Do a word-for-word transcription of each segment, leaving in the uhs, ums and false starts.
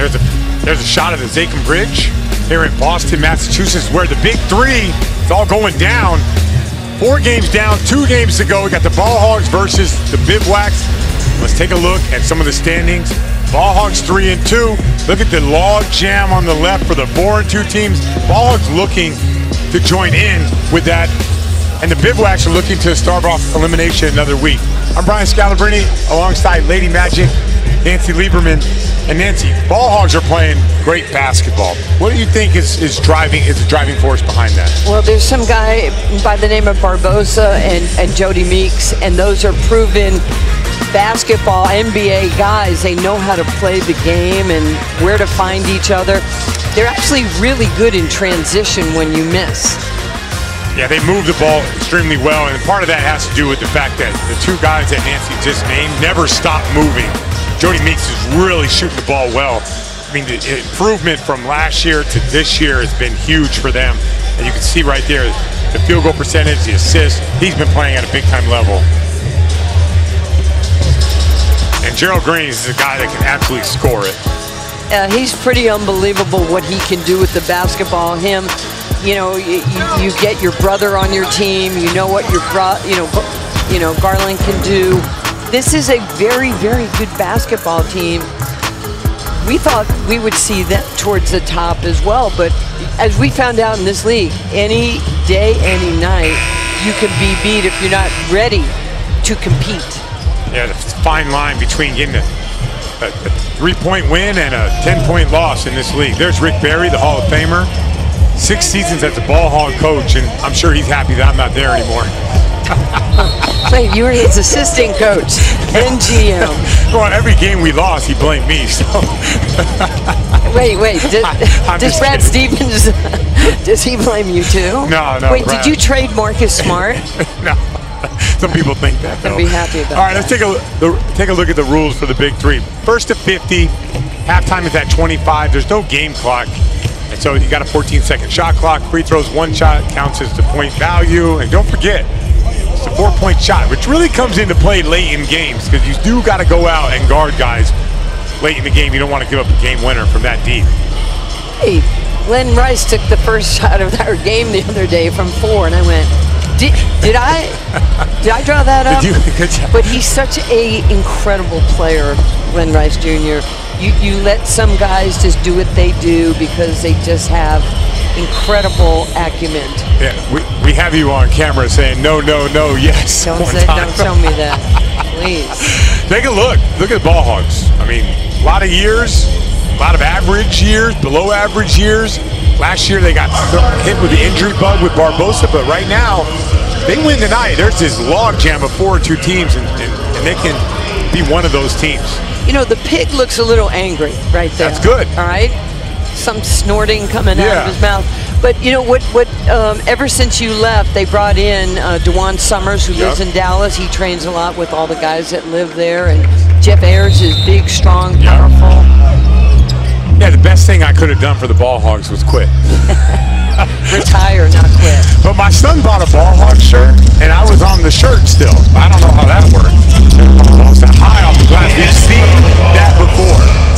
There's a there's a shot at the Zachem Bridge here in Boston, Massachusetts, where the big three is all going down. Four games down, two games to go. We got the Ball Hogs versus the Bivouacs. Let's take a look at some of the standings. Ball Hogs three and two. Look at the log jam on the left for the four and two teams. Ball Hogs looking to join in with that. And the Bivouacs are looking to start off elimination another week. I'm Brian Scalabrine alongside Lady Magic, Nancy Lieberman. And Nancy, Ball Hogs are playing great basketball. What do you think is, is driving is the driving force behind that? Well, there's some guy by the name of Barbosa and, and Jody Meeks, and those are proven basketball N B A guys. They know how to play the game and where to find each other. They're actually really good in transition when you miss. Yeah, they move the ball extremely well, and part of that has to do with the fact that the two guys that Nancy just named never stop moving. Jody Meeks is really shooting the ball well. I mean, the improvement from last year to this year has been huge for them. And you can see right there, the field goal percentage, the assist, he's been playing at a big time level. And Gerald Green is a guy that can absolutely score it. Uh, he's pretty unbelievable what he can do with the basketball. Him, you know, you, you get your brother on your team, you know what your bro, you know, you know, Garland can do. This is a very, very good basketball team. We thought we would see them towards the top as well, but as we found out in this league, any day, any night, you can be beat if you're not ready to compete. Yeah, the fine line between getting a, a, a three-point win and a ten-point loss in this league. There's Rick Barry, the Hall of Famer, six seasons as a Ball Hog coach, and I'm sure he's happy that I'm not there anymore. Wait, you were his assistant coach and G M. Well, every game we lost, he blamed me. So. wait, wait. Did, I, does Brad kidding. Stevens? Does he blame you too? No, no. Wait, Brad. Did you trade Marcus Smart? No. Some people think that. Though. I'd be happy about. All right, that. Let's take a take a look at the rules for the Big Three. First to fifty. Halftime is at twenty-five. There's no game clock. And so you got a fourteen second shot clock. Free throws, one shot counts as the point value. And don't forget, it's a four-point shot, which really comes into play late in games because you do got to go out and guard guys late in the game. You don't want to give up a game winner from that deep. Hey, Glenn Rice took the first shot of our game the other day from four, and I went, did, did I did I draw that up? Did you? Good job. But he's such a incredible player, Glenn Rice Junior You, you let some guys just do what they do because they just have incredible acumen. Yeah, we, we have you on camera saying no, no, no, yes. Don't, say, don't tell me that, please. Take a look. Look at the Ball Hogs. I mean, a lot of years, a lot of average years, below average years. Last year they got hit with the injury bug with Barbosa, but right now they win tonight. There's this log jam of four or two teams, and, and, and they can be one of those teams. You know, the pig looks a little angry right there. That's good. All right. Some snorting coming yeah. out of his mouth. But you know what? What? Um, ever since you left, they brought in uh, DeJuan Summers, who yep. lives in Dallas. He trains a lot with all the guys that live there. And Jeff Ayers is big, strong, yep. powerful. Yeah, the best thing I could have done for the Ball Hogs was quit. Retire, not quit. But my son bought a Ball Hog shirt, and I was on the shirt still. I don't know how that worked. I was high off the glass. You've seen that before.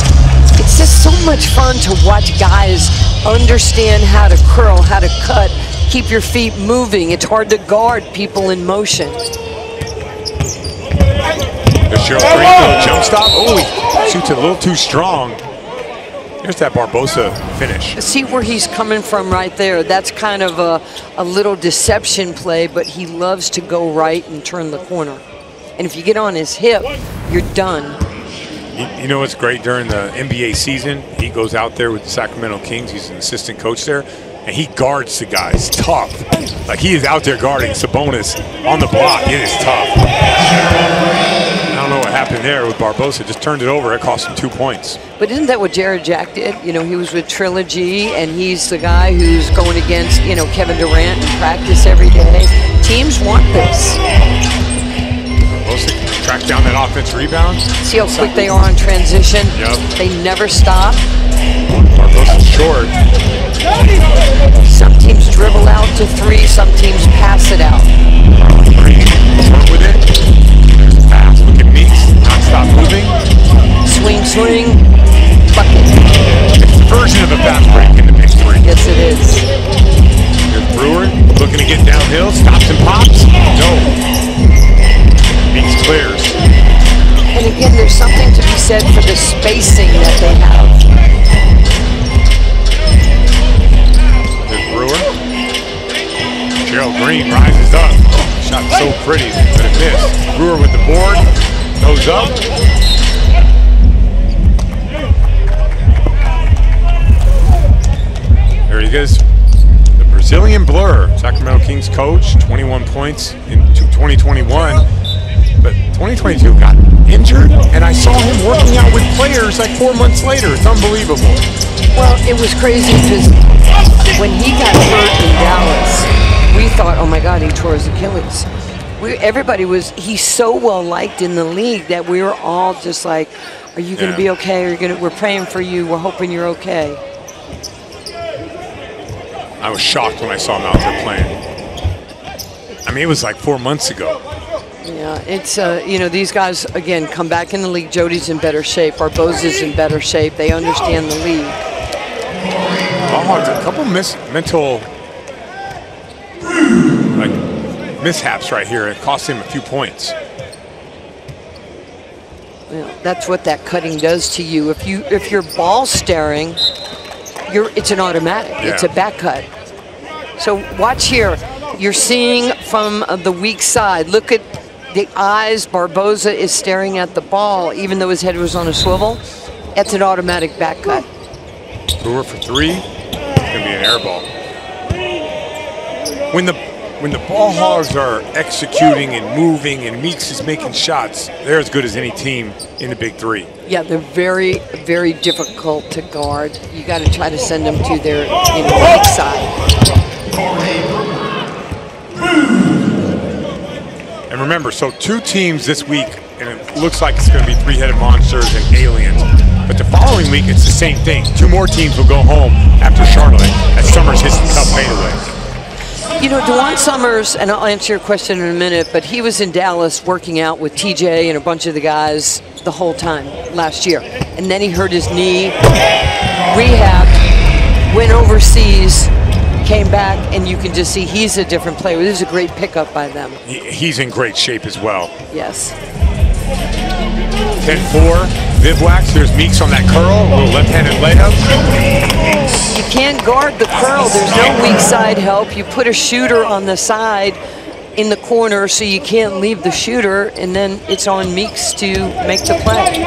It's just so much fun to watch guys understand how to curl, how to cut, keep your feet moving. It's hard to guard people in motion. There's Gerald Green, jump stop. Oh, he shoots a little too strong. Here's that Barbosa finish. See where he's coming from right there. That's kind of a, a little deception play, but he loves to go right and turn the corner. And if you get on his hip, you're done. You know what's great during the N B A season? He goes out there with the Sacramento Kings. He's an assistant coach there, and he guards the guys tough. Like, he is out there guarding Sabonis on the block. It is tough. I don't know what happened there with Barbosa. Just turned it over. It cost him two points. But isn't that what Jared Jack did? You know, he was with Trilogy, and he's the guy who's going against, you know, Kevin Durant in practice every day. Teams want this. Track down that offense rebound. See how quick they are on transition. Yep. They never stop. Barbosa's short. Some teams dribble out to three. Some teams pass it out. Green, work with it. There's a pass. Look at Meeks. Not stop moving. Swing, swing. Bucket. facing that they have. There's Brewer. Gerald Green rises up. Shot so pretty, but it missed. Brewer with the board, goes up. There he goes. The Brazilian Blur, Sacramento Kings coach, twenty-one points in twenty twenty-one. But twenty twenty-two got injured, and I saw him working out with players like four months later. It's unbelievable. Well, it was crazy because when he got hurt in Dallas, we thought, oh my God, he tore his Achilles. We, everybody was, he's so well liked in the league that we were all just like, are you going to yeah. be okay? Are you gonna, we're praying for you. We're hoping you're okay. I was shocked when I saw him out there playing. I mean, it was like four months ago. Yeah, it's, uh, you know, these guys, again, come back in the league. Jody's in better shape. Barbosa's in better shape. They understand the league. Oh, a couple mis mental like, mishaps right here. It cost him a few points. Well, that's what that cutting does to you. If, you, if you're ball staring, you're, it's an automatic. Yeah. It's a back cut. So watch here. You're seeing from the weak side. Look at the eyes, Barbosa is staring at the ball, even though his head was on a swivel. That's an automatic back cut. Brewer for three, it's gonna be an air ball. When the, when the ball hogs are executing and moving and Meeks is making shots, they're as good as any team in the big three. Yeah, they're very, very difficult to guard. You gotta try to send them to their, you know, weak side. And remember, so two teams this week, and it looks like it's going to be three-headed monsters and aliens. But the following week, it's the same thing. Two more teams will go home after Charlotte as Summers hits the tough fadeaway. You know, DeJuan Summers, and I'll answer your question in a minute, but he was in Dallas working out with T J and a bunch of the guys the whole time last year. And then he hurt his knee, rehabbed, went overseas, came back, and you can just see he's a different player. This is a great pickup by them. He's in great shape as well. Yes. ten four, Bivouacs. There's Meeks on that curl, a little left-handed layup. You can't guard the curl. There's no weak side help. You put a shooter on the side in the corner so you can't leave the shooter, and then it's on Meeks to make the play.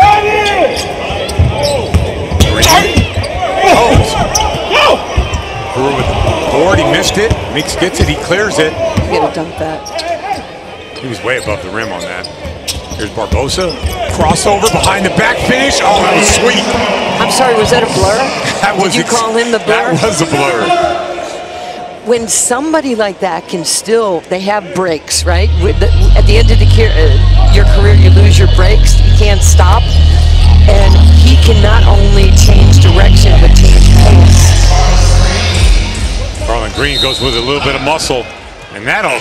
Oh. With the board, he missed it. Meeks gets it, he clears it. You gotta dump that. He was way above the rim on that. Here's Barbosa. Crossover behind the back finish. Oh, that was sweet. I'm sorry, was that a blur? That was Did you call him the blur? That was a blur. When somebody like that can still, they have breaks, right? With the, at the end of the career, uh, your career, you lose your breaks. You can't stop. And he can not only change direction, but change pace. Garland Green goes with a little bit of muscle, and that'll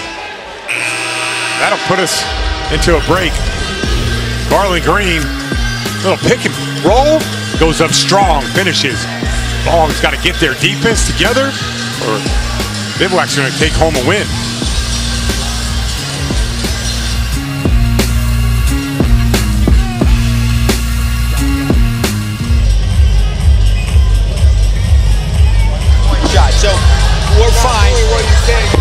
that'll put us into a break. Garland Green, little pick and roll, goes up strong, finishes. Ball's got to get their defense together, or Bivouac's going to take home a win. We're fine. Did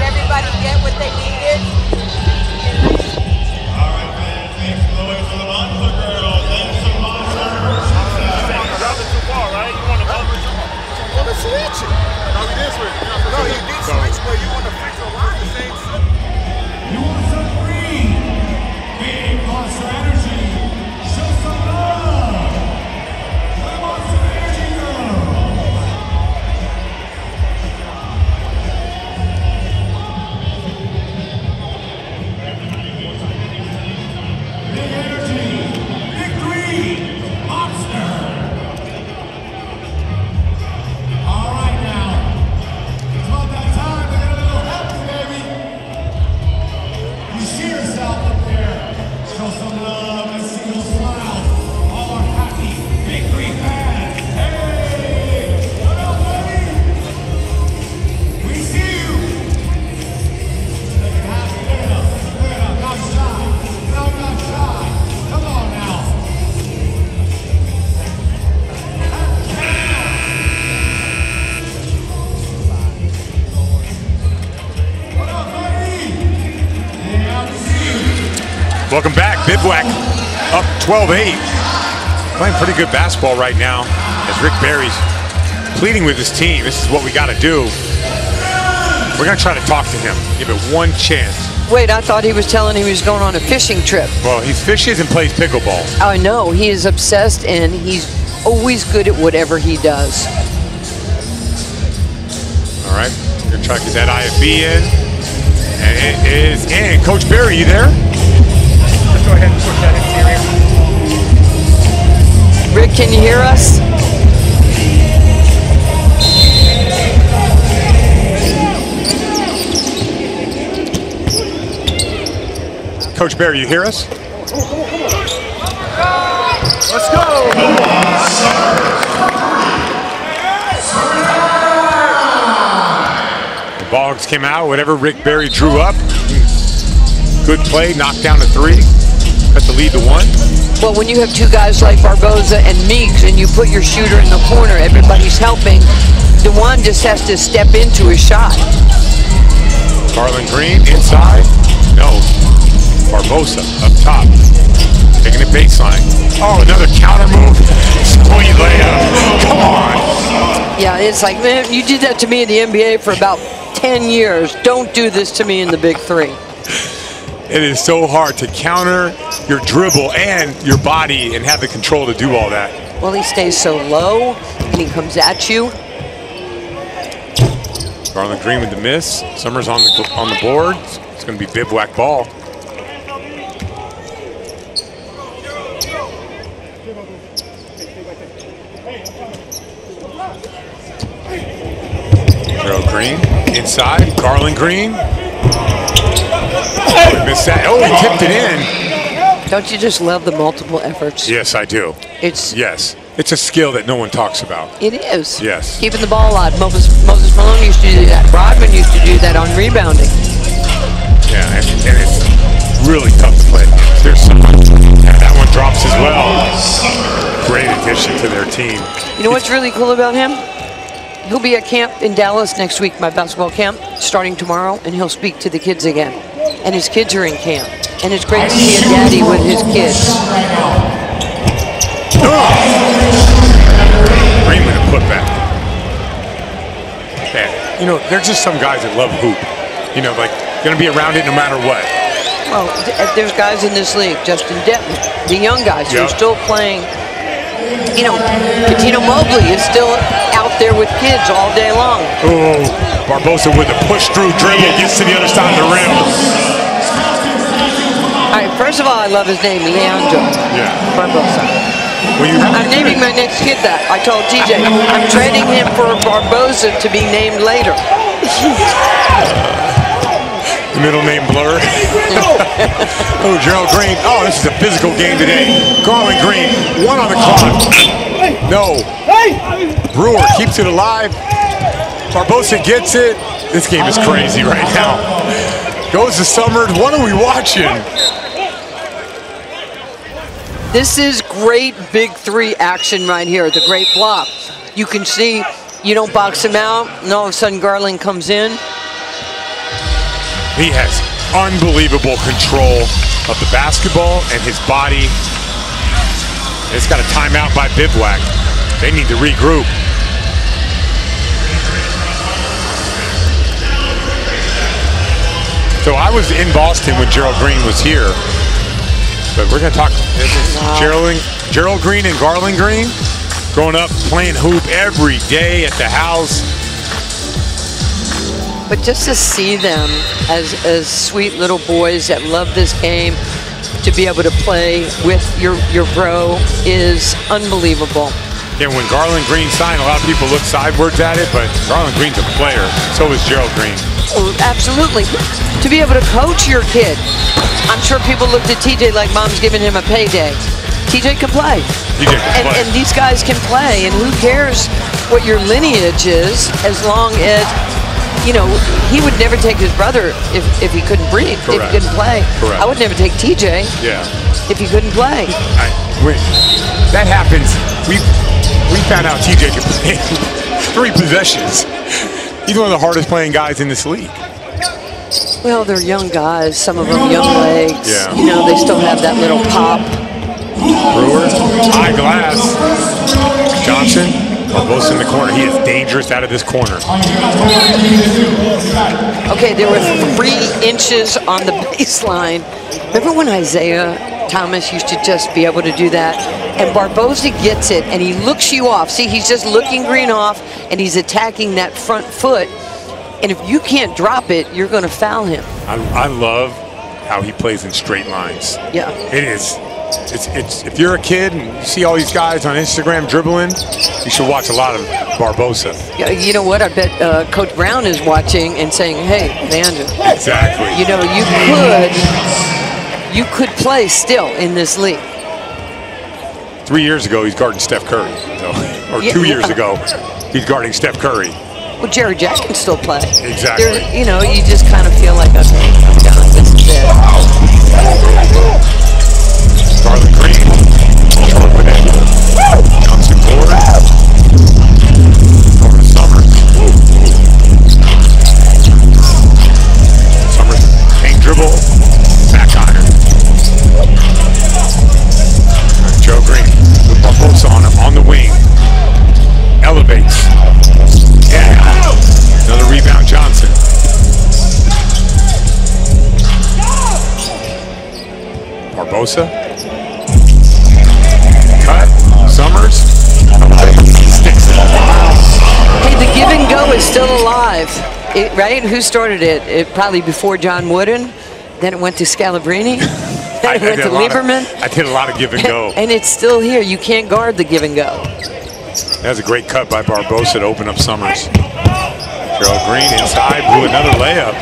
everybody get what they needed? All right, man. Thanks, Lloyd, for the monster girl. Thanks for the monster girl. That was too far, right? You want to bump it? You want to switch it? No, he did switch. No, he did switch, but you want to fix a lot of the same stuff. You want some green. Game monster energy. Show some love. twelve eight. Playing pretty good basketball right now as Rick Barry's pleading with his team. This is what we got to do. We're going to try to talk to him. Give it one chance. Wait, I thought he was telling him he was going on a fishing trip. Well, he fishes and plays pickleball. I know. He is obsessed, and he's always good at whatever he does. All right. We're going to try to get that I F B in. And it is in. Coach Barry, you there? Let's go ahead and push that interior. Rick, can you hear us? Coach Barry, you hear us? Let's go! The Bogs came out, whatever Rick Barry drew up. Good play, knocked down a three. Cut the lead to one. Well, when you have two guys like Barboza and Meeks and you put your shooter in the corner, everybody's helping. DeJuan just has to step into his shot. Garland Green inside. No. Barboza up top, taking a baseline. Oh, another counter move. Sweet layup. Come on. Yeah, it's like, man, you did that to me in the N B A for about ten years. Don't do this to me in the big three. It is so hard to counter your dribble and your body and have the control to do all that. Well, he stays so low and he comes at you. Garland Green with the miss. Summers on the, on the board. It's going to be bivouac ball. Green inside, Garland Green. Oh, missed that. Oh, he tipped it in. Don't you just love the multiple efforts? Yes, I do. It's yes, it's a skill that no one talks about. It is. Yes. Keeping the ball alive. Moses, Moses Malone used to do that. Rodman used to do that on rebounding. Yeah, and, and it's really tough to play. There's someone. Yeah, that one drops as well. Great addition to their team. You know what's really cool about him? He'll be at camp in Dallas next week, my basketball camp, starting tomorrow, and he'll speak to the kids again. And his kids are in camp. And it's great to see a daddy with his kids. Oh. Green with a putback. Man, you know, there's just some guys that love hoop. You know, like, going to be around it no matter what. Well, there's guys in this league, Justin Denton, the young guys yep. who are still playing. You know, Patino Mobley is still out there with kids all day long. Oh, Barboza with a push-through dribble gets to the other side of the rim. All right, first of all, I love his name, Leandro yeah. Barboza. Well, you I'm naming my next kid that. I told T J, I'm trading him for Barboza to be named later. Middle name blur. Oh, Gerald Green. Oh, this is a physical game today. Garland Green, one on the clock. No. Brewer keeps it alive. Barboza gets it. This game is crazy right now. Goes to Summers. What are we watching? This is great big three action right here. The great block. You can see you don't box him out, and all of a sudden Garland comes in. He has unbelievable control of the basketball and his body. It's got a timeout by Bivouac. They need to regroup. So I was in Boston when Gerald Green was here. But we're going to talk wow. Gerald, Gerald Green and Garland Green. Growing up, playing hoop every day at the house. But just to see them as, as sweet little boys that love this game, to be able to play with your, your bro is unbelievable. And when Garland Green signed, a lot of people look sidewards at it, but Garland Green's a player. So is Gerald Green. Oh, absolutely. To be able to coach your kid. I'm sure people looked at T J like mom's giving him a payday. T J can play. T J can and, play. And these guys can play. And who cares what your lineage is as long as... You know, he would never take his brother if, if he couldn't breathe, Correct. if he couldn't play. Correct. I would never take T J yeah. if he couldn't play. I, we, that happens. We we found out T J could play three possessions. He's one of the hardest playing guys in this league. Well, they're young guys. Some of them young legs. Yeah. You know, they still have that little pop. Brewer, high glass. Johnson are both in the corner. He is dangerous out of this corner. Okay, there were three inches on the baseline. Remember when Isaiah Thomas used to just be able to do that? And Barboza gets it, and he looks you off. See, he's just looking Green off, and he's attacking that front foot. And if you can't drop it, you're going to foul him. I, I love how he plays in straight lines. Yeah. It is. It's, it's, if you're a kid and you see all these guys on Instagram dribbling, you should watch a lot of Barboza. Yeah, you know what? I bet uh, Coach Brown is watching and saying, hey, Leandro. Exactly. You know, you could, you could play still in this league. Three years ago, he's guarding Steph Curry. So, or yeah, two years yeah. ago, he's guarding Steph Curry. Well, Jerry Jack can still play. Exactly. There's, you know, you just kind of feel like, okay, I'm done. This is it. Garland Green. Johnson Ford. Norman Summers. Summers, hang dribble. Back iron. Joe Green with Barboza on him on the wing. Elevates. Yeah. Another rebound, Johnson. Barboza. Cut. Summers. Sticks it. Hey, the give and go is still alive, it, right? Who started it? It probably before John Wooden. Then it went to Scalabrine. Then it I, went I to Lieberman. Of, I did a lot of give and go. And, and it's still here. You can't guard the give and go. That was a great cut by Barboza to open up Summers. Gerald Green inside, blew another layup.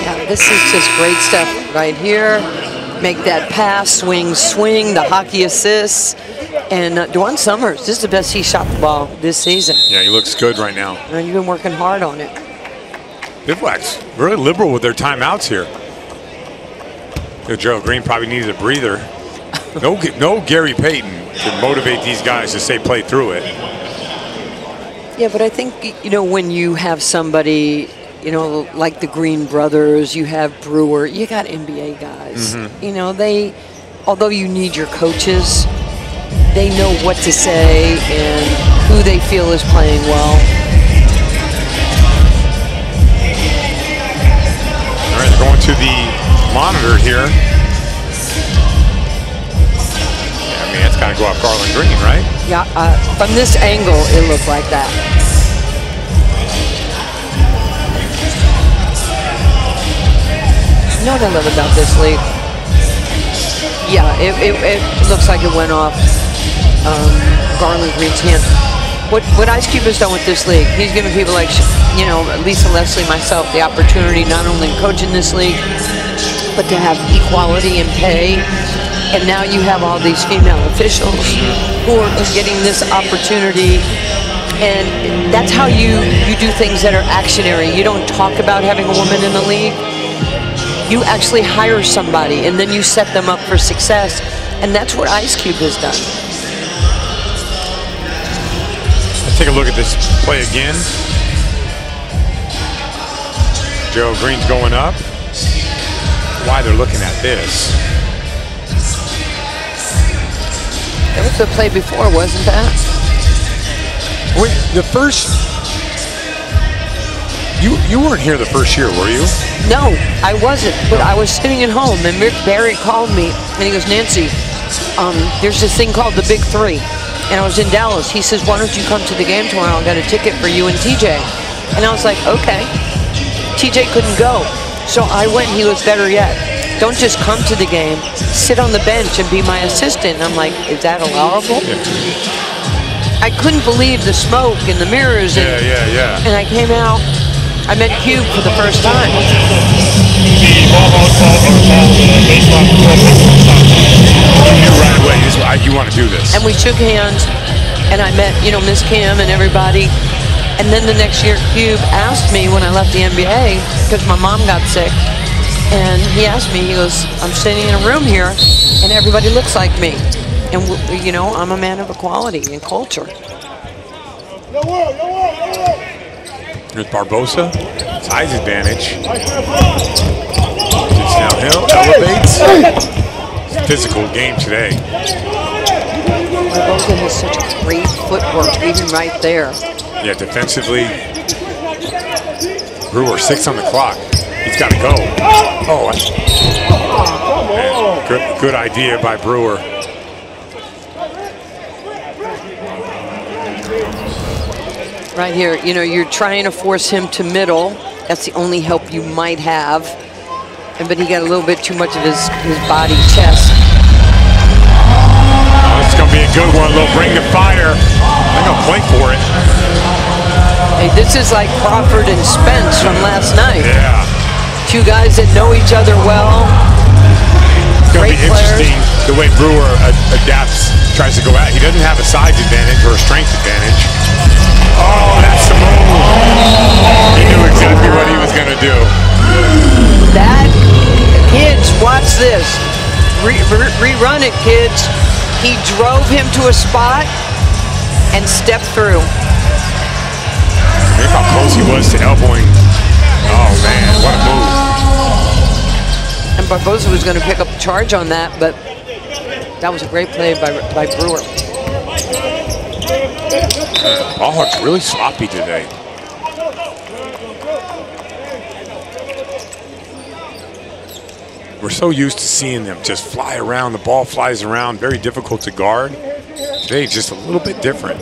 Yeah, this is just great stuff right here. Make that pass, swing, swing, the hockey assists. And uh, Dwan Summers, this is the best he shot the ball this season. Yeah, he looks good right now. And you've been working hard on it. Bivouacs, really liberal with their timeouts here. So Gerald Green probably needed a breather. No, no Gary Payton to motivate these guys to say play through it. Yeah, but I think, you know, when you have somebody, you know, like the Green brothers, you have Brewer, you got N B A guys. Mm-hmm. You know, they, although you need your coaches, they know what to say and who they feel is playing well. All right, they're going to the monitor here. That's kind of go off Garland Green, right? Yeah, uh, from this angle, it looked like that. You know what I love about this league? Yeah, it, it, it looks like it went off um, Garland Green's hand. What, what Ice Cube has done with this league, he's given people like, you know, Lisa Leslie, myself, the opportunity not only to coach in this league, but to have equality in pay. And now you have all these female officials who are getting this opportunity. And that's how you, you do things that are actionary. You don't talk about having a woman in the league. You actually hire somebody, and then you set them up for success. And that's what Ice Cube has done. Let's take a look at this play again. Gerald Green's going up. Why they're looking at this. That was the play before, wasn't that? Wait, the first... You, you weren't here the first year, were you? No, I wasn't. But I was sitting at home, and Rick Barry called me, and he goes, Nancy, um, there's this thing called the Big Three. And I was in Dallas. He says, why don't you come to the game tomorrow? I've got a ticket for you and T J. And I was like, okay. T J couldn't go. So I went, and he was better yet. Don't just come to the game, sit on the bench and be my assistant. I'm like, is that allowable? Yeah. I couldn't believe the smoke and the mirrors. And, yeah, yeah, yeah. And I came out, I met Cube for the first time. Right away, you want to do this. And we shook hands, and I met, you know, Miss Kim and everybody. And then the next year, Cube asked me when I left the N B A, because my mom got sick. And he asked me, he goes, I'm sitting in a room here, and everybody looks like me. And, you know, I'm a man of equality and culture. Here's Barboza. Size advantage. Downhill, elevates. Physical game today. Wilson has such great footwork, even right there. Yeah, defensively, Brewer, six on the clock. He's got to go. Oh, man, good, good idea by Brewer. Right here, you know, you're trying to force him to middle. That's the only help you might have. But he got a little bit too much of his, his body chest. Oh, this is going to be a good one. A little bring to fire. I'm going to play for it. Hey, this is like Crawford and Spence from last night. Yeah. Two guys that know each other well. It's going to be interesting the way Brewer adapts, tries to go out. He doesn't have a size advantage or a strength advantage. Oh, that's the move. He knew exactly what he was going to do. That, kids, watch this. Re re rerun it, kids. He drove him to a spot and stepped through. Look how close he was to elbowing. Oh, man, what a move. And Barboza was going to pick up a charge on that, but that was a great play by, by Brewer. Ballhawk's really sloppy today. We're so used to seeing them just fly around. The ball flies around, very difficult to guard. Today, just a little bit different.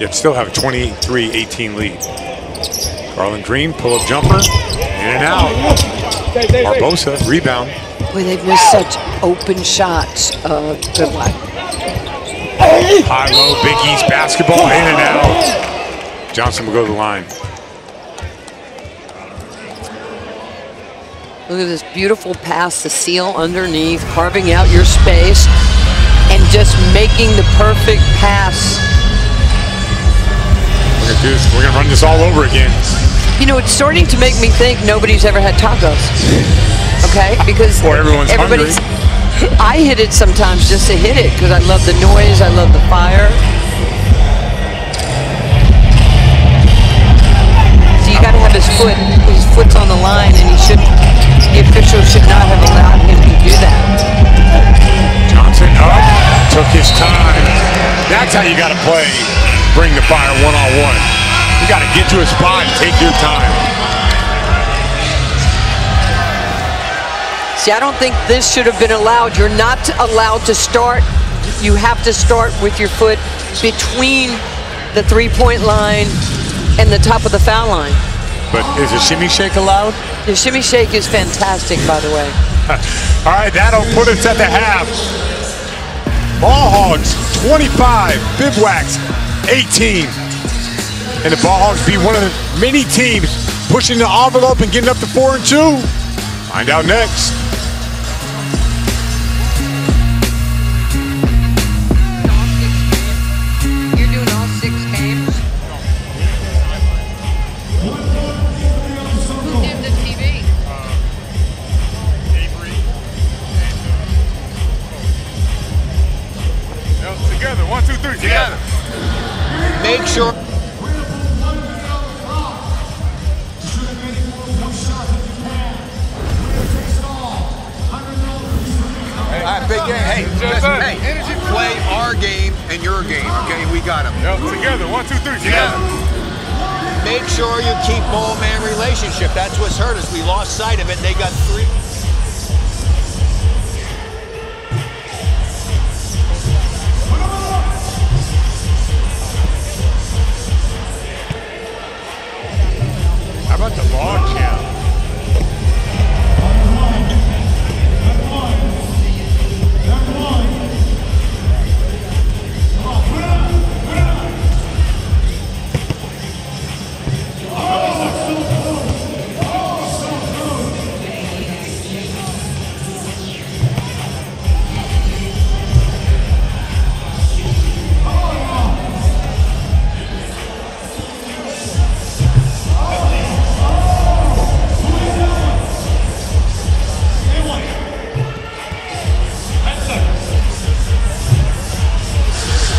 Yet still have a twenty-three eighteen lead. Garland Green, pull-up jumper, in and out. Barboza, rebound. Boy, they've missed such open shots. Uh, good luck. High-low, Big East basketball, in and out. Johnson will go to the line. Look at this beautiful pass to Seal underneath, carving out your space, and just making the perfect pass. We're gonna do this. We're gonna run this all over again. You know, it's starting to make me think nobody's ever had tacos. Okay, because or everyone's everybody's. Hungry. I hit it sometimes just to hit it because I love the noise. I love the fire. So you got to have his foot. His foot's on the line, and he should. The officials should not have allowed him to do that. Johnson up, took his time. That's how you got to play. Bring the fire one-on-one. You got to get to a spot and take your time. See, I don't think this should have been allowed. You're not allowed to start. You have to start with your foot between the three-point line and the top of the foul line. But is a shimmy shake allowed? The shimmy shake is fantastic, by the way. All right, that'll put us at the half. Ballhawks twenty-five, Bivouacs eighteen. And the Ballhawks be one of the many teams pushing the envelope and getting up to four and two. Find out next.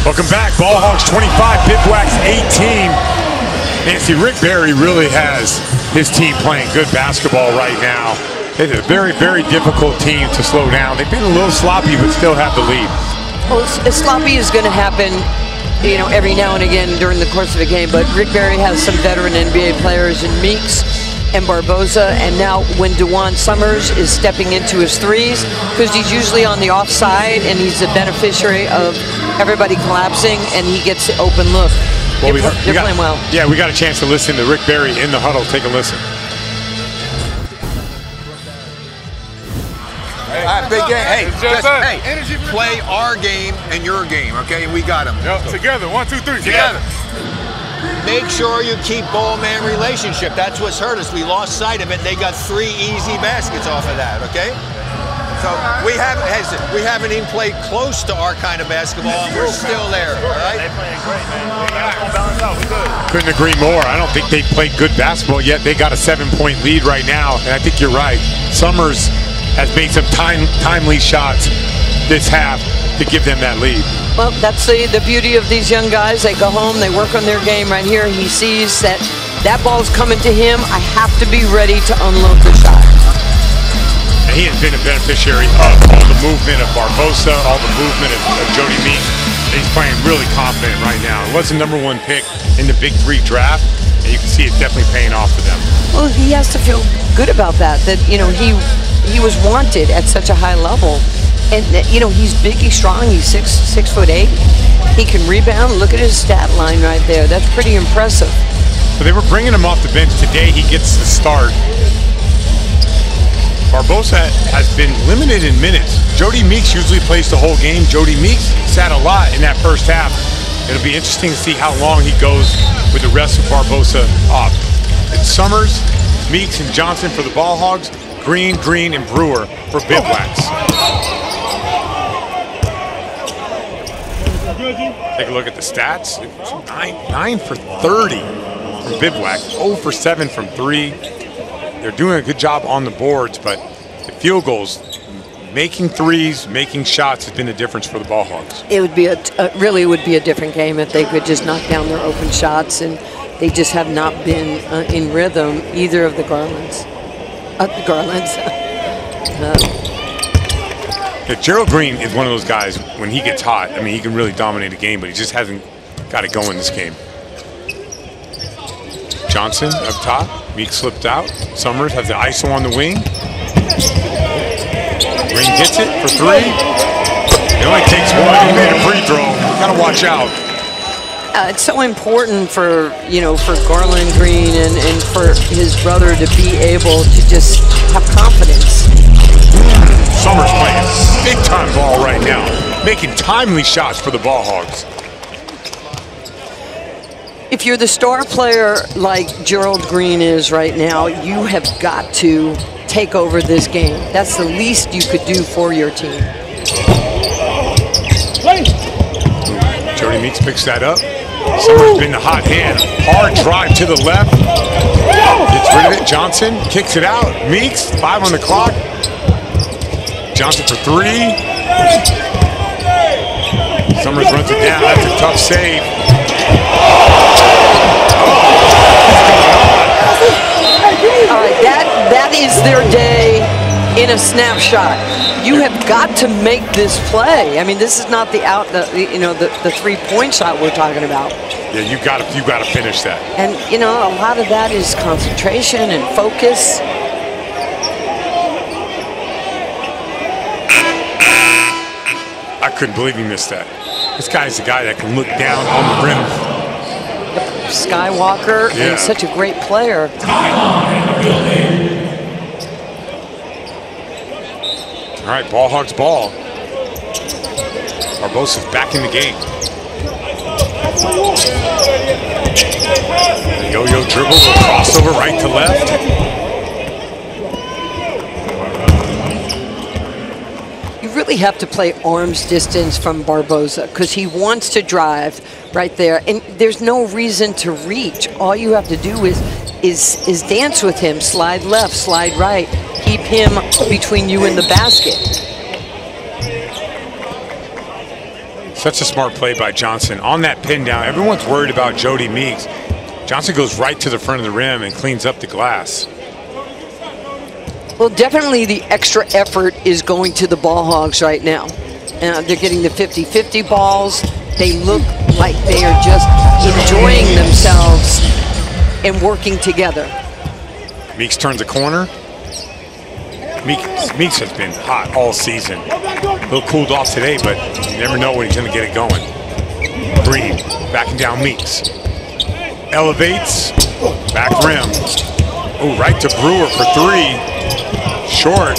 Welcome back, Ballhawks twenty-five, Bivouacs eighteen. Nancy, Rick Barry really has his team playing good basketball right now. It's a very, very difficult team to slow down. They've been a little sloppy, but still have the lead. Well, it's, it's sloppy is going to happen, you know, every now and again during the course of a game. But Rick Barry has some veteran N B A players in Meeks and Barboza, and now when DeJuan Summers is stepping into his threes, because he's usually on the offside, and he's a beneficiary of everybody collapsing, and he gets the open look. Well, we, they're we got, playing well. Yeah, we got a chance to listen to Rick Barry in the huddle. Take a listen. Hey, all right, big game. Hey, just, hey, energy play our game and your game, okay? And we got them. Yep, so. Together, one, two, three, together. together. Make sure you keep ball-man relationship. That's what's hurt us. We lost sight of it. They got three easy baskets off of that, okay? So we haven't we haven't even played close to our kind of basketball, and we're still there. All right. They played great, man. We got to balance out. We good. Couldn't agree more. I don't think they played good basketball yet. They got a seven-point lead right now, and I think you're right. Summers has made some time timely shots this half to give them that lead. Well, that's the the beauty of these young guys. They go home, they work on their game right here. He sees that that ball's coming to him. I have to be ready to unload the shot. And he has been a beneficiary of all the movement of Barboza, all the movement of, of Jody Meeks. He's playing really confident right now. It was the number one pick in the Big Three draft, and you can see it definitely paying off for them. Well, he has to feel good about that, that, you know, he he was wanted at such a high level. And, you know, he's big, he's strong, he's six, six foot eight. He can rebound. Look at his stat line right there. That's pretty impressive. So they were bringing him off the bench. Today he gets the start. Barboza has been limited in minutes. Jody Meeks usually plays the whole game. Jody Meeks sat a lot in that first half. It'll be interesting to see how long he goes with the rest of Barboza off. It's Summers, Meeks, and Johnson for the Ball Hogs. Green, Green, and Brewer for Bitwax. Take a look at the stats. Nine, nine for thirty from Bitwax. zero for seven from three. They're doing a good job on the boards, but the field goals, making threes, making shots has been the difference for the Ball Hogs. It would be a, uh, really would be a different game if they could just knock down their open shots, and they just have not been uh, in rhythm, either of the Garlands. Uh, the Garlands. uh. Yeah, Gerald Green is one of those guys, when he gets hot, I mean, he can really dominate a game, but he just hasn't got it going this game. Johnson up top, Meeks slipped out. Summers has the I S O on the wing. Green gets it for three. It only takes one. He made a free throw. Gotta watch out. Uh, it's so important for you know for Garland Green and and for his brother to be able to just have confidence. Summers playing big time ball right now, making timely shots for the Ball Hogs. If you're the star player like Gerald Green is right now, you have got to take over this game. That's the least you could do for your team. Jody Meeks picks that up. Summers been the hot hand. Hard drive to the left. Gets rid of it. Johnson kicks it out. Meeks, five on the clock. Johnson for three. Summers runs it down. That's a tough save. All right, that, that is their day in a snapshot. You have got to make this play. I mean, this is not the out, the, you know, the, the three-point shot we're talking about. Yeah, you got to, you got to finish that. And you know, a lot of that is concentration and focus. I couldn't believe he missed that. This guy's the guy that can look down on the rim. Skywalker, yeah. And such a great player. All right, Ball Hogs ball. Barboza's back in the game. Yo-yo dribble, a crossover right to left. You really have to play arm's distance from Barboza because he wants to drive right there, and there's no reason to reach. All you have to do is is is dance with him, slide left, slide right, keep him between you and the basket. Such a smart play by Johnson on that pin down. Everyone's worried about Jody Meeks. Johnson goes right to the front of the rim and cleans up the glass. Well, definitely the extra effort is going to the ball hogs right now. Uh, they're getting the fifty fifty balls. They look like they are just enjoying themselves and working together. Meeks turns a corner. Meeks, Meeks has been hot all season. A little cooled off today, but you never know when he's going to get it going. Breed, backing down Meeks. Elevates, back rim. Oh, right to Brewer for three. Short.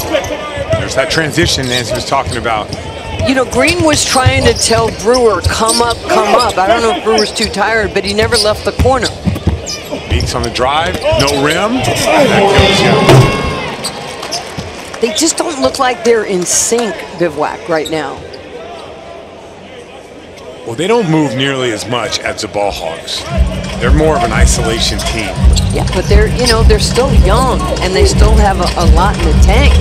There's that transition Nancy was talking about. You know, Green was trying to tell Brewer, come up, come up. I don't know if Brewer's too tired, but he never left the corner. Meeks on the drive, no rim. That kills you. They just don't look like they're in sync, Bivouac, right now. Well, they don't move nearly as much as the ball hogs. They're more of an isolation team. Yeah, but they're, you know, they're still young, and they still have a, a lot in the tank.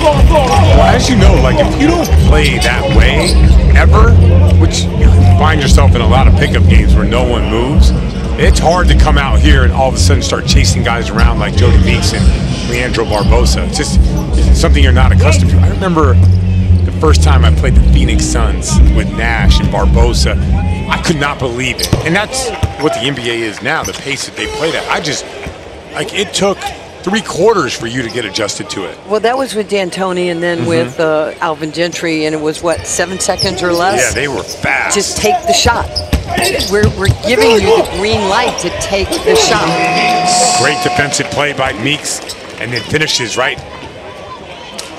Well, as you know, like, if you don't play that way ever, which you find yourself in a lot of pickup games where no one moves, it's hard to come out here and all of a sudden start chasing guys around like Jody Meeks and Leandro Barbosa. It's just it's something you're not accustomed to. I remember the first time I played the Phoenix Suns with Nash and Barbosa, I could not believe it. And that's what the N B A is now, the pace that they played at. I just, like, it took three quarters for you to get adjusted to it. Well, that was with D'Antoni and then mm-hmm. with uh, Alvin Gentry, and it was, what, seven seconds or less? Yeah, they were fast. Just take the shot. We're, we're giving you the green light to take the shot. Great defensive play by Meeks, and then finishes right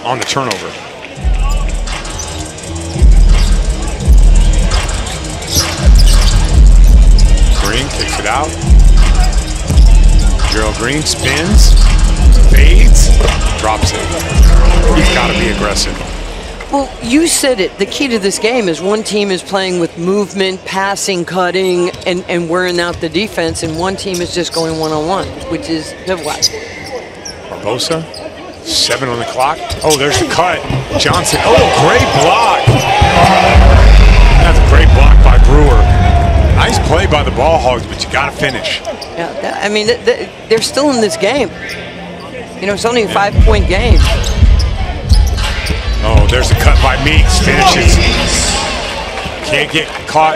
on the turnover. Green kicks it out. Gerald Green spins, fades, drops it. You've got to be aggressive. Well, you said it. The key to this game is one team is playing with movement, passing, cutting, and, and wearing out the defense, and one team is just going one-on-one, which is Bivouac. Barbosa, seven on the clock. Oh, there's the cut. Johnson, oh, great block. That's a great block by Brewer. Nice play by the ball hogs, but you got to finish. Yeah, that, I mean, th th they're still in this game. You know, it's only a five-point game. Oh, there's a cut by Meeks. Finishes. Can't get caught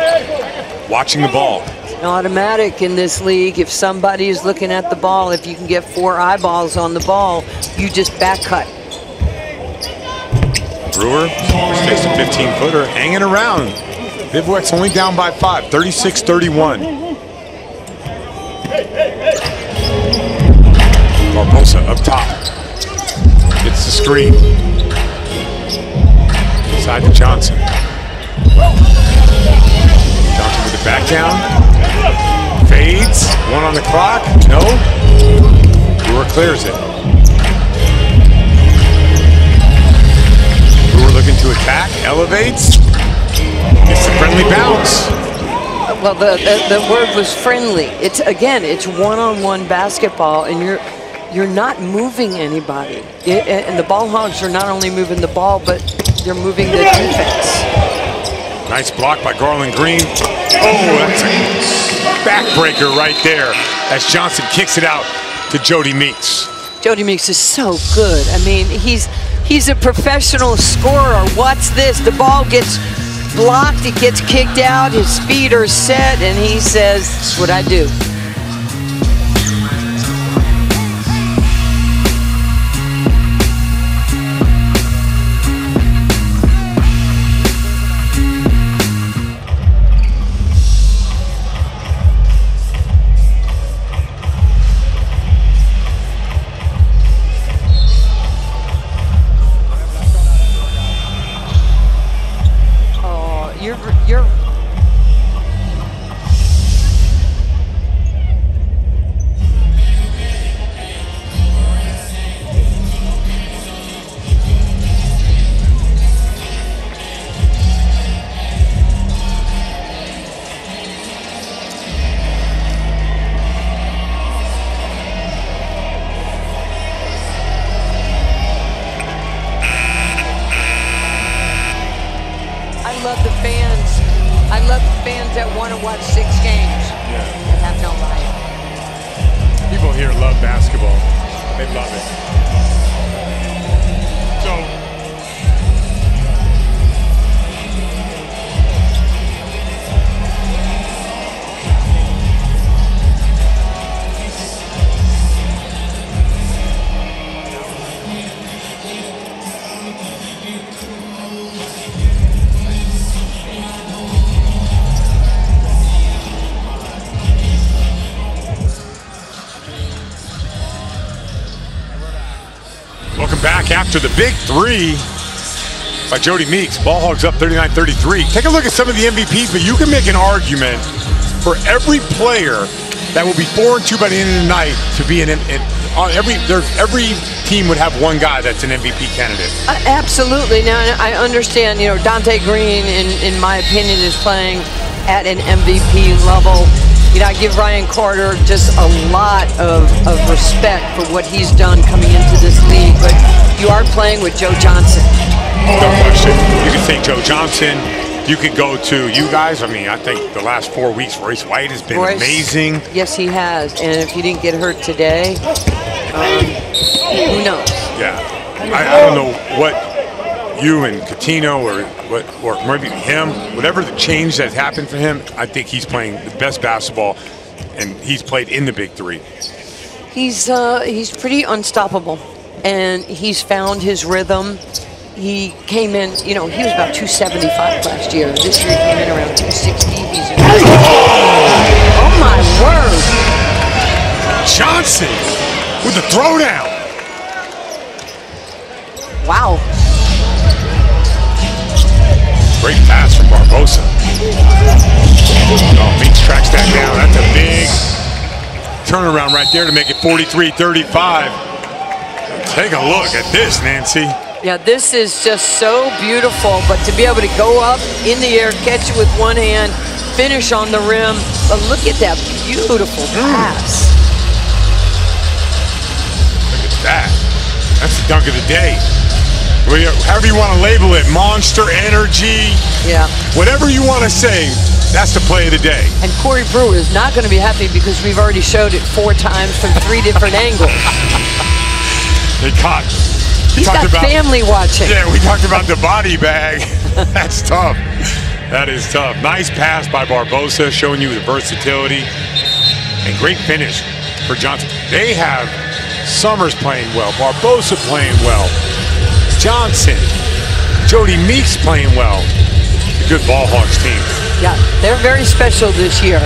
watching the ball. An automatic in this league. If somebody is looking at the ball, if you can get four eyeballs on the ball, you just back cut. Brewer takes a fifteen-footer, hanging around. Bivouac's only down by five, thirty-six thirty-one. Barbosa up top. Gets the screen. Inside to Johnson. Johnson with the back down. Fades. One on the clock. No. Brewer clears it. Brewer looking to attack. Elevates. It's a friendly bounce. Well, the, the, the word was friendly. It's, again, it's one-on-one basketball, and you're you're not moving anybody. It, and the ball hogs are not only moving the ball, but they're moving the defense. Nice block by Garland Green. Oh, that's a backbreaker right there as Johnson kicks it out to Jody Meeks. Jody Meeks is so good. I mean, he's he's a professional scorer. What's this? The ball gets blocked, it gets kicked out, his feet are set, and he says, that's what I do. People here love basketball. They love it. So back after the big three by Jody Meeks. Ball Hogs up thirty-nine thirty-three. Take a look at some of the M V Ps, but you can make an argument for every player that will be four and two by the end of the night to be an, an on every there's every team would have one guy that's an M V P candidate. Uh, absolutely. Now I understand, you know, Dante Green in in my opinion is playing at an M V P level. You know, I give Ryan Carter just a lot of, of respect for what he's done coming into this league, but you are playing with Joe Johnson. No question. You can think Joe Johnson. You could go to you guys. I mean, I think the last four weeks, Royce White has been Royce, amazing. Yes, he has. And if he didn't get hurt today, um, who knows? Yeah. I, I don't know what you and Coutinho or But, or maybe him, whatever the change that happened for him, I think he's playing the best basketball, and he's played in the big three. He's uh, he's pretty unstoppable, and he's found his rhythm. He came in, you know, he was about two seventy-five last year. This year he came in around two sixty. He's in oh! oh my word! Johnson with the throwdown. Wow. Great pass from Barbosa. Oh, Meeks tracks that down. That's a big turnaround right there to make it forty-three thirty-five. Take a look at this, Nancy. Yeah, this is just so beautiful, but to be able to go up in the air, catch it with one hand, finish on the rim. But look at that beautiful pass. Mm. Look at that. That's the dunk of the day. However you want to label it, monster energy, yeah, whatever you want to say, that's the play of the day. And Corey Brewer is not going to be happy because we've already showed it four times from three different angles. They caught. He's got about, family watching. Yeah, we talked about the body bag. That's tough. That is tough. Nice pass by Barbosa, showing you the versatility. And great finish for Johnson. They have Summers playing well, Barbosa playing well, Johnson, Jody Meeks playing well. A good Ball Hogs team. Yeah, they're very special this year,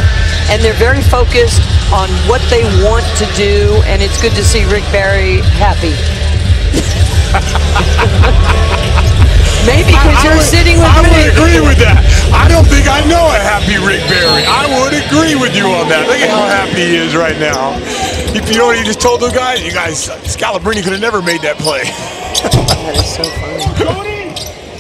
and they're very focused on what they want to do, and it's good to see Rick Barry happy. Maybe because you're would, sitting with I me. I would agree with that. I don't think I know a happy Rick Barry. I would agree with you on that. Look at how happy he is right now. If you know what he just told those guys, you guys, Scalabrini could have never made that play. That is so funny.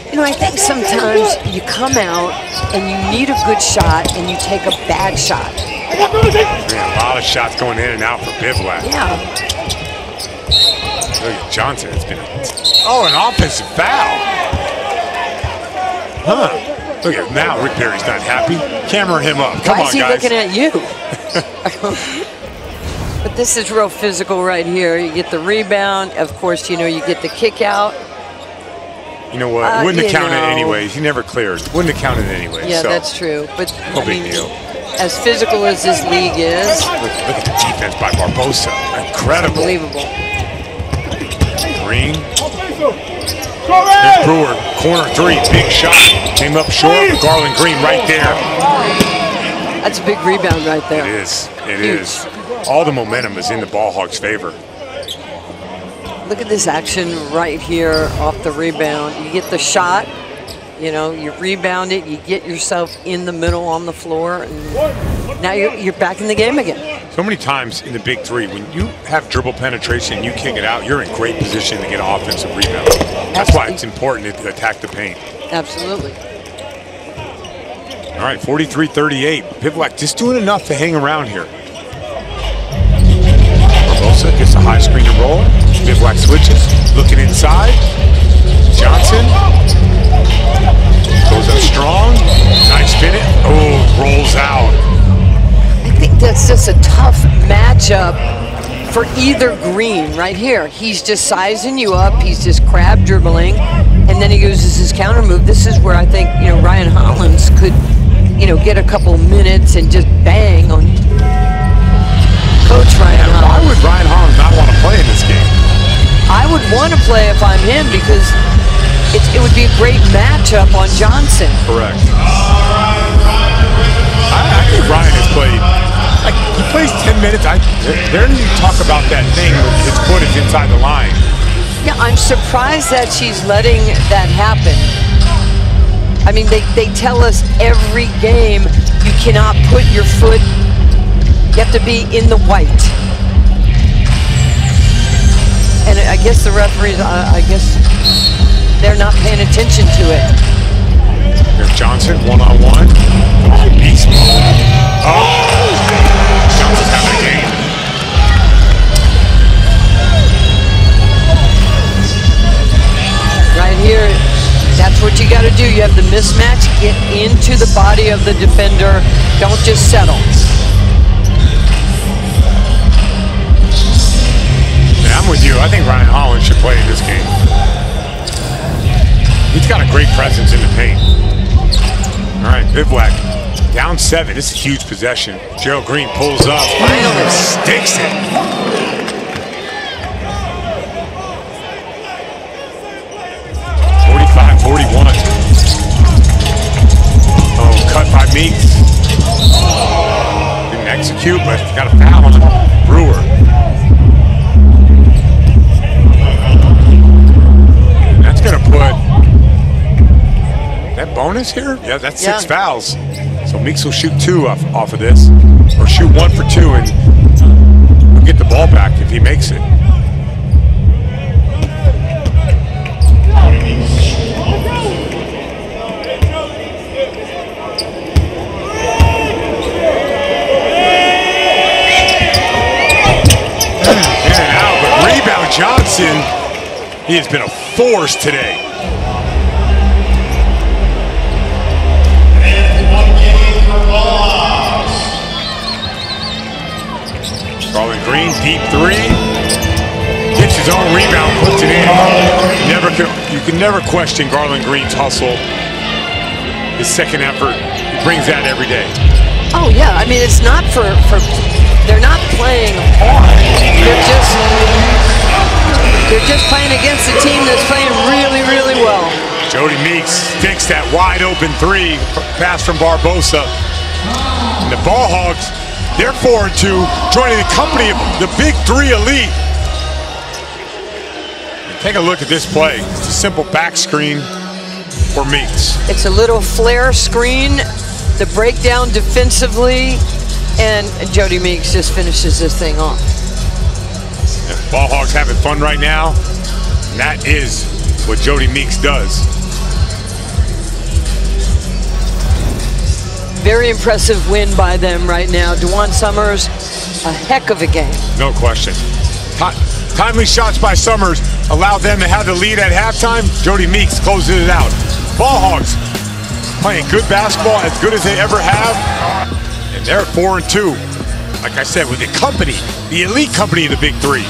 You know, I think sometimes you come out and you need a good shot and you take a bad shot. Yeah, a lot of shots going in and out for Bivlak. Yeah. Look at Johnson. It's been oh, an offensive foul. Huh? Look at now. Rick Barry's not happy. Camera him up. Come on, guys. Why is he looking at you? But this is real physical right here. You get the rebound. Of course, you know, you get the kick out. You know what? Uh, Wouldn't have counted anyways. He never cleared. Wouldn't have counted anyways. Yeah, so. That's true. But no I big mean, deal. As physical as this league is. Look, look at the defense by Barbosa. Incredible. Unbelievable. Green. Nick Brewer, corner three, big shot. Came up short. Garland Green right there. That's a big rebound right there. It is. It Huge. is. All the momentum is in the Ball Hogs' favor. Look at this action right here off the rebound. You get the shot, you know, you rebound it, you get yourself in the middle on the floor, and now you're, you're back in the game again. So many times in the big three, when you have dribble penetration and you kick it out, you're in great position to get an offensive rebound. That's Absolutely. why it's important to attack the paint. Absolutely. All right, forty-three thirty-eight. Bivlak just doing enough to hang around here. Gets a high screen and roll. Bivlak switches, looking inside. Johnson goes up strong. Nice finish. Oh, rolls out. I think that's just a tough matchup for either green right here. He's just sizing you up. He's just crab dribbling, and then he uses his counter move. This is where I think, you know, Ryan Hollins could, you know, get a couple minutes and just bang on Coach Ryan Hollins. Why would Ryan Hollins not want to play in this game? I would want to play if I'm him, because it, it would be a great matchup on Johnson. Correct. I, I think Ryan has played, like, he plays ten minutes. I, there you talk about that thing with his footage inside the line. Yeah, I'm surprised that she's letting that happen. I mean, they, they tell us every game you cannot put your foot, you have to be in the white. And I guess the referees, I, I guess they're not paying attention to it. There's Johnson, one-on-one. Oh, beast mode. Oh! Johnson's having a game. Right here, that's what you got to do. You have the mismatch. Get into the body of the defender. Don't just settle. Yeah, I'm with you. I think Ryan Hollins should play in this game. He's got a great presence in the paint. All right, Bivouac down seven. This is a huge possession. Gerald Green pulls up. Finally sticks it. forty-one. Oh, cut by Meeks. Didn't execute, but got a foul on Brewer. And that's going to put that bonus here. Yeah, that's six yeah. fouls. So Meeks will shoot two off, off of this, or shoot one for two, and he'll get the ball back if he makes it. Johnson, he has been a force today. Garland Green, deep three. Gets his own rebound, puts it in. Never, you can never question Garland Green's hustle. His second effort, he brings that every day. Oh yeah, I mean, it's not for, for they're not playing hard. They're just... They're just playing against a team that's playing really, really well. Jody Meeks sticks that wide open three, pass from Barbosa. And the Ball Hogs, they're four and two, joining the company of the Big Three Elite. Take a look at this play. It's a simple back screen for Meeks. It's a little flare screen, the breakdown defensively, and Jody Meeks just finishes this thing off. Ball Hogs having fun right now. And that is what Jody Meeks does. Very impressive win by them right now. DeJuan Summers, a heck of a game. No question. Timely shots by Summers allowed them to have the lead at halftime. Jody Meeks closes it out. Ball Hogs playing good basketball, as good as they ever have. And they're four and two. Like I said, with the company, the elite company of the Big Three.